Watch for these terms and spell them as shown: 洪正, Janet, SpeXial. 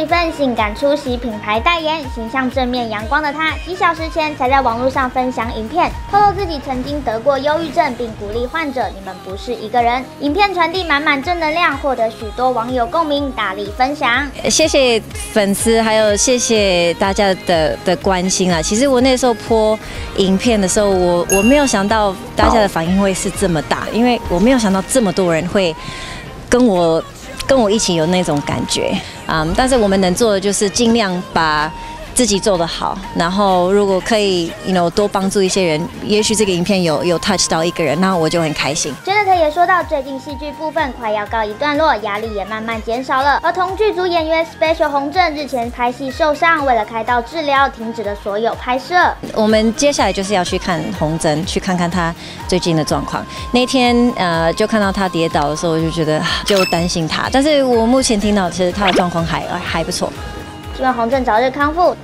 一份性感出席品牌代言、形象正面阳光的她，几小时前才在网络上分享影片，透露自己曾经得过忧郁症，并鼓励患者：“你们不是一个人。”影片传递满满正能量，获得许多网友共鸣，大力分享。谢谢粉丝，还有谢谢大家的关心啊！其实我那时候播影片的时候，我没有想到大家的反应会是这么大，因为我没有想到这么多人会跟我一起有那种感觉，但是我们能做的就是尽量把自己做得好，然后如果可以 多帮助一些人，也许这个影片有 touch 到一个人，那我就很开心。Janet 也说到，最近戏剧部分快要告一段落，压力也慢慢减少了。而同剧组演员 SpeXial 洪正日前拍戏受伤，为了开刀治疗，停止了所有拍摄。我们接下来就是要去看洪正，去看看他最近的状况。那天就看到他跌倒的时候，我就觉得就担心他，但是我目前听到其实他的状况还不错。希望洪正早日康复。